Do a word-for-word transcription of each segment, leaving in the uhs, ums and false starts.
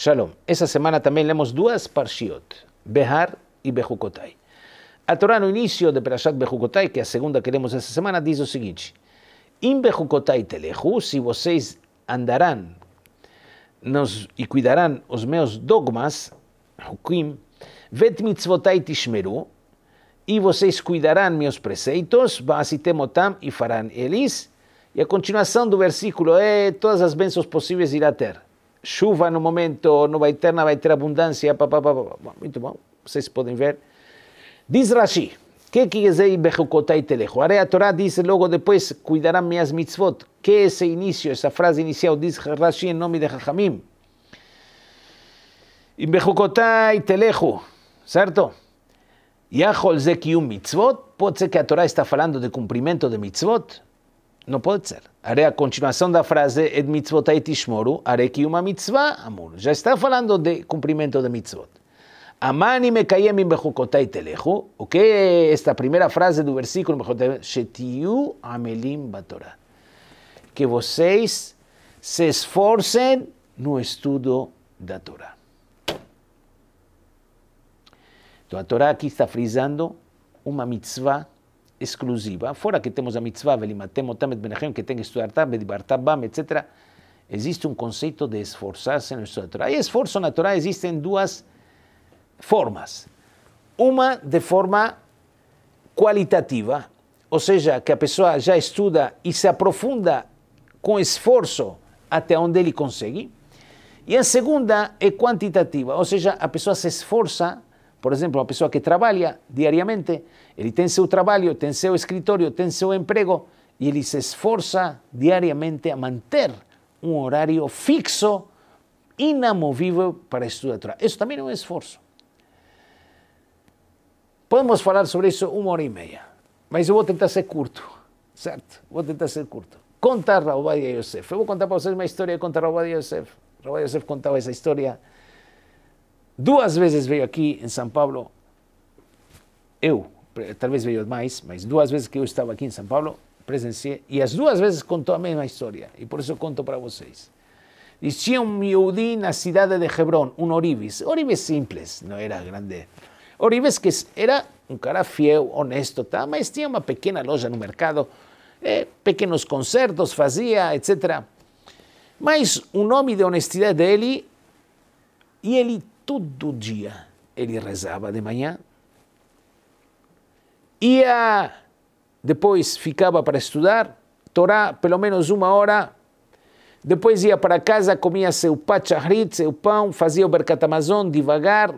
Shalom. Esa semana también leemos dos parshiot, Behar y Bechukotai. A Torá no inicio de Parashat Bechukotai, que a segunda que leemos esta semana, dice lo seguinte: In Bechukotai teleju, si vocês andarán nos, y cuidarán os meus dogmas, hukim, vet mitzvotai tishmeru, y vocês cuidarán meus preceitos, vaasitem otam, y farán eles. Y a continuación del versículo, eh, todas las bênçãos posibles irá a ter. Chuva no momento, no vai ter, vai ter abundancia, papá, papá, papá. Muito bom, vocês podem ver. Diz Rashi, ¿qué quiere decir Bechukotai telejo? Ahora la Torá dice luego después, cuidarán mis mitzvot. ¿Qué es ese inicio, esa frase inicial? Dice Rashi en nombre de Jajamim. Y Bechukotai telejo, ¿cierto? Yachol ze kiyum mitzvot. Puede ser que la Torá está hablando de cumplimiento de mitzvot. No puede ser. Haré a continuación de la frase, Ed mitzvotai tishmoru, haré kiyum a mitzvah, amor. Ya está hablando de cumplimiento de mitzvot. Amani me kayem im bechukotai telejo. ¿O qué? Esta primera frase del versículo. Shetiyu amelim batorá. Que vocês se esforcen no estudo da Torá. Entonces, la Torá aquí está frisando una mitzvah exclusiva. Fuera que tenemos la mitzvah, velimatem otamet benachem, que tenga que estudiar tam, bedibartam bam, etcétera. Existe un concepto de esforzarse en el estudio de Torá. Y esfuerzo en la Torá existen dos formas. Una de forma cualitativa, o sea, que la persona ya estudia y se aprofunda con esfuerzo hasta donde él consigue. Y la segunda es cuantitativa, o sea, la persona se esforza, por ejemplo, la persona que trabaja diariamente, él tiene su trabajo, tiene su escritorio, tiene su empleo, y él se esforza diariamente a mantener un horario fijo, inamovible para estudiar Torá. Eso también es un esfuerzo. Podemos hablar sobre eso una hora y media, pero yo voy a intentar ser corto, ¿cierto? Voy a intentar ser corto. Conta Rav Ovadia Yosef. Yo voy a contar para ustedes una historia de Rav Ovadia Yosef. Rav Ovadia Yosef contaba esa historia. Dos veces veio aquí en São Paulo, yo, tal vez veio más, pero dos veces que yo estaba aquí en São Paulo, presencié, y las dos veces contó la misma historia, y por eso conto para ustedes. Dizia un yehudí en la ciudad de Hebrón, un oribes, oribes simples, no era grande. Oribes que era un cara fiel, honesto, pero tenía una pequeña loja en el mercado, eh, pequeños conciertos, hacía, etcétera. Mas un hombre de honestidad de él, y él todo día, él rezaba de mañana, ia, después ficaba para estudiar Torá, pelo menos una hora. Depois ia para casa, comia seu pachahrit, seu pão, fazia o Berkat Amazon devagar.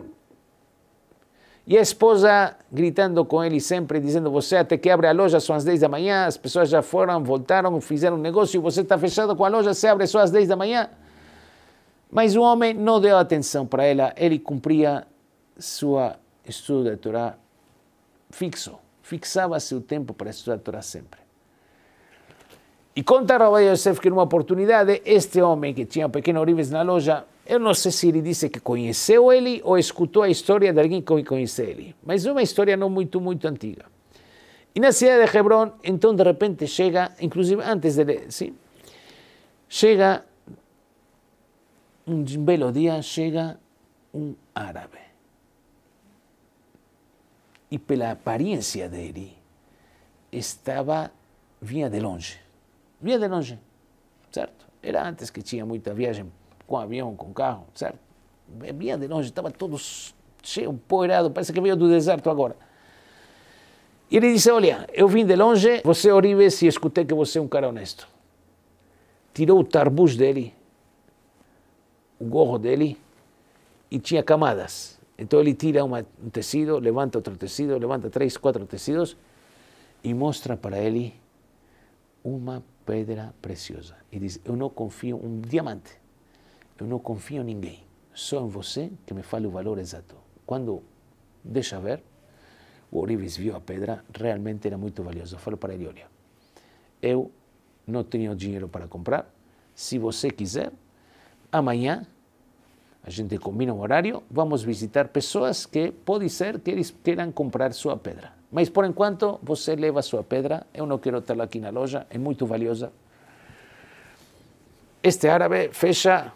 E a esposa gritando com ele sempre, dizendo, você até que abre a loja só às dez da manhã, as pessoas já foram, voltaram, fizeram um negócio, e você está fechado com a loja, se abre só às dez da manhã. Mas o homem não deu atenção para ela, ele cumpria sua estudo da Torá fixo, fixava seu tempo para estudar a Torá sempre. Y conta Rav Ovadia Yosef que en una oportunidad este hombre que tenía pequeños oribes en la loja, yo no sé si él dice que conoció él o escuchó la historia de alguien que conoció él, pero es una historia no muy, muy antigua. Y en la ciudad de Hebrón, entonces de repente llega, inclusive antes de él, ¿sí? Llega, un belo día, llega un árabe. Y por la apariencia de él, estaba, venía de longe. Via de longe, certo? Era antes que tinha muita viagem com avião, com carro, certo? Via de longe, estava todo cheio, poeirado, parece que veio do deserto agora. E ele disse, olha, eu vim de longe, você oribes, se escutei que você é um cara honesto. Tirou o tarbuz dele, o gorro dele, e tinha camadas. Então ele tira uma, um tecido, levanta outro tecido, levanta três, quatro tecidos, e mostra para ele uma pedra preciosa. E diz, eu não confio, um diamante, eu não confio em ninguém, só em você que me fale o valor exato. Quando deixa ver, o oribes viu a pedra, realmente era muito valiosa. Falou para ele, olha, eu não tenho dinheiro para comprar, se você quiser, amanhã a gente combina um horário, vamos visitar pessoas que pode ser que eles queiram comprar sua pedra. Mas por enquanto você leva sua pedra, eu não quero tê-la aqui na loja, é muito valiosa. Este árabe fecha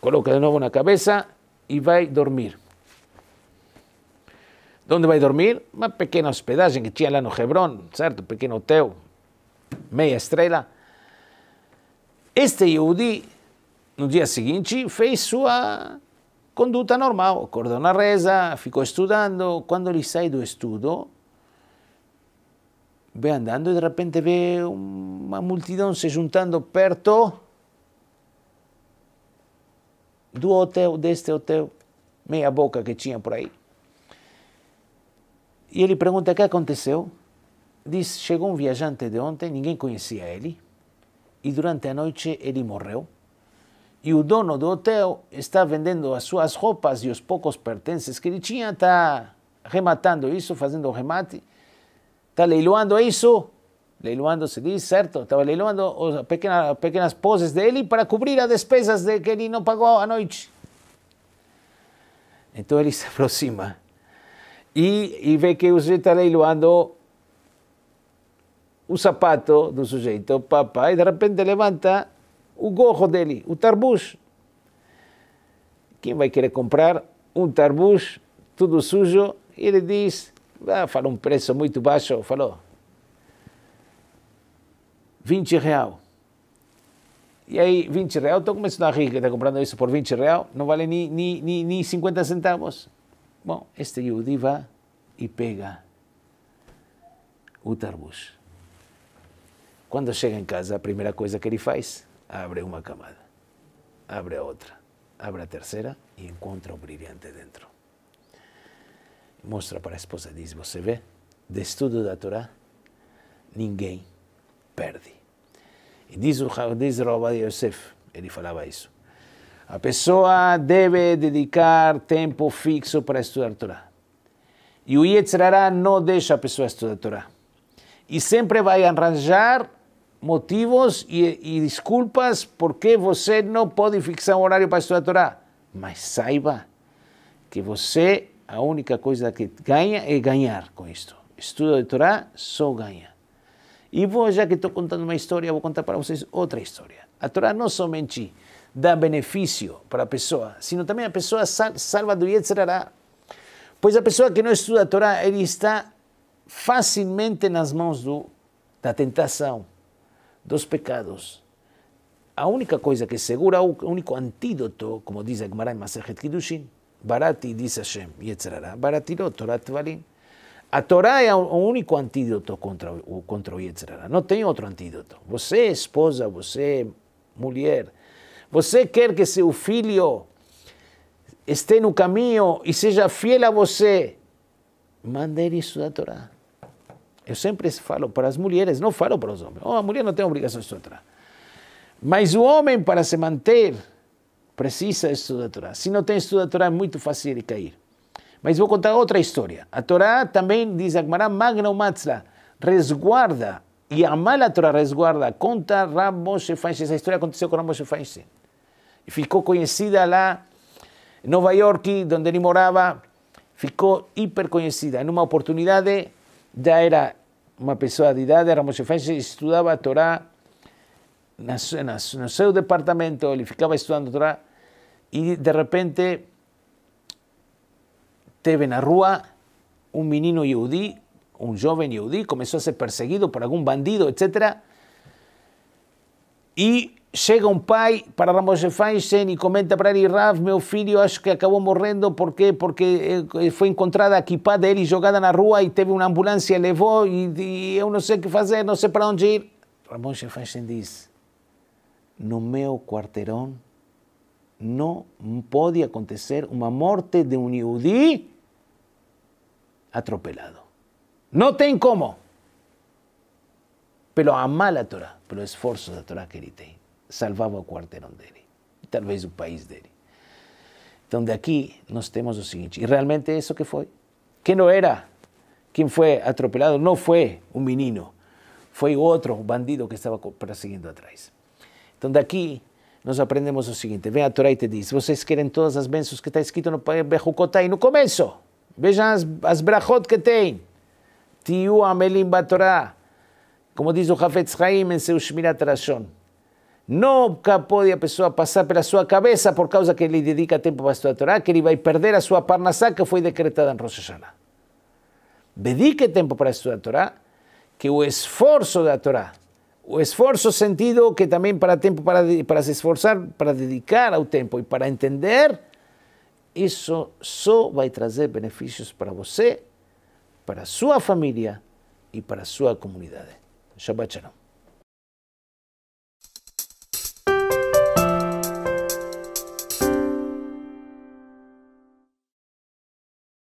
Coloca de nuevo una cabeza y va a dormir. ¿Dónde va a dormir? Una pequeña hospedaje en Chialano, Hebrón, ¿cierto? Un pequeño hotel, media estrella. Este Yehudi, no dia seguinte, fez sua conduta normal, acordou na reza, ficou estudando. Quando ele sai do estudo, vai andando e de repente vê uma multidão se juntando perto do hotel, deste hotel, meia boca que tinha por aí. E ele pergunta, o que aconteceu? Diz, chegou um viajante de ontem, ninguém conhecia ele, e durante a noite ele morreu. E o dono do hotel está vendendo as suas roupas e os poucos pertences que ele tinha, está rematando isso, fazendo o remate, está leiloando isso, leiloando se diz, certo? Estava leiloando as pequenas, pequenas poses dele para cobrir as despesas de que ele não pagou à noite. Então ele se aproxima. E, e vê que o sujeito está leiloando o sapato do sujeito, o papai, e de repente levanta o gorro dele, o tarbush. Quem vai querer comprar um tarbush, tudo sujo? E ele diz, ah, fala um preço muito baixo, falou, vinte real. E aí, vinte real, estou começando a rir que está comprando isso por vinte real, não vale nem, nem, nem, nem cinquenta centavos. Bom, este Yehudi vai e pega o tarbush. Quando chega em casa, a primeira coisa que ele faz, abre uma camada, abre a outra, abre a terceira e encontra o brilhante dentro. Mostra para a esposa e diz, você vê, de estudo da Torá, ninguém perde. E diz o Rav Yosef, ele falava isso, a pessoa deve dedicar tempo fixo para estudar a Torá. E o Yetzirá não deixa a pessoa estudar a Torá. E sempre vai arranjar motivos e, e desculpas porque você não pode fixar um horário para estudar a Torá. Mas saiba que você, a única coisa que ganha é ganhar com isto. Estudo de Torá só ganha. E vou, já que estou contando uma história, vou contar para vocês outra história. A Torá não somente dá benefício para a pessoa, sino também a pessoa salva do Yetzirá. Pois a pessoa que não estuda a Torá, ele está facilmente nas mãos do, da tentação, dos pecados. A única coisa que segura, o único antídoto, como diz a Gemara em Massechet Kiddushin, Barati, diz Hashem, Yetzirá, Barati lo, Torá Tvalim. A Torá é o único antídoto contra o, contra o Yetzirá. Não tem outro antídoto. Você, esposa, você, mulher, você quer que seu filho esteja no caminho e seja fiel a você, manda ele estudar a Torá. Eu sempre falo para as mulheres, não falo para os homens. Oh, a mulher não tem obrigação de estudar a Torá. Mas o homem, para se manter, precisa estudar a Torá. Se não tem estudo a Torá, é muito fácil ele cair. Mas vou contar outra história. A Torá também, diz a Gemara, magna umatzla, resguarda. E a mala Torá resguarda. Conta Rambo Shefai. Essa história aconteceu com Rambo Shefai. Ficou conhecida lá em Nova York, onde ele morava. Ficou hiper conhecida. Em uma oportunidade, já era uma pessoa de idade, Rambo Shefai estudava a Torá no seu departamento, ele ficava estudando a Torá, e de repente teve na rua um menino Yehudi, um jovem Yehudi, começou a ser perseguido por algum bandido, etcétera. E chega um pai para Rambo Shefai e comenta para ele, Rav, meu filho acho que acabou morrendo, por quê? Porque foi encontrada a kipá dele jogada na rua e teve uma ambulância, levou e, e eu não sei o que fazer, não sei para onde ir. Rambo Shefai diz, no meu quarteirão não pode acontecer uma morte de um Yehudi atropelado. Não tem como. Pelo amar a Torá, pelo esforço da Torá que ele tem, salvava o quarteirão dele, talvez o país dele. Então daqui nós temos o seguinte, e realmente isso que foi. Quem não era, quem foi atropelado não foi um menino, foi outro bandido que estava perseguindo atrás. Então daqui nós aprendemos o seguinte, vem a Torá e te diz, vocês querem todas as bênçãos que está escrito no Parashat Behar Bechukotai, no começo, vejam as, as brachot que tem, Tiu Amelim Batorá, como diz o Jafet Jaime em seu Shmirat Rashon, no podía empezar a pasar pela su cabeza por causa que le dedica tiempo para estudiar Torá, que iba a perder a su parnasá que fue decretada en Rosh Hashanah. Dedique tiempo para estudiar Torá, que el esfuerzo de la Torá, el esfuerzo sentido que también para tiempo para, para se esforzar, para dedicar al tiempo y para entender, eso solo va a traer beneficios para usted, para su familia y para su comunidad. Shabbat Shalom.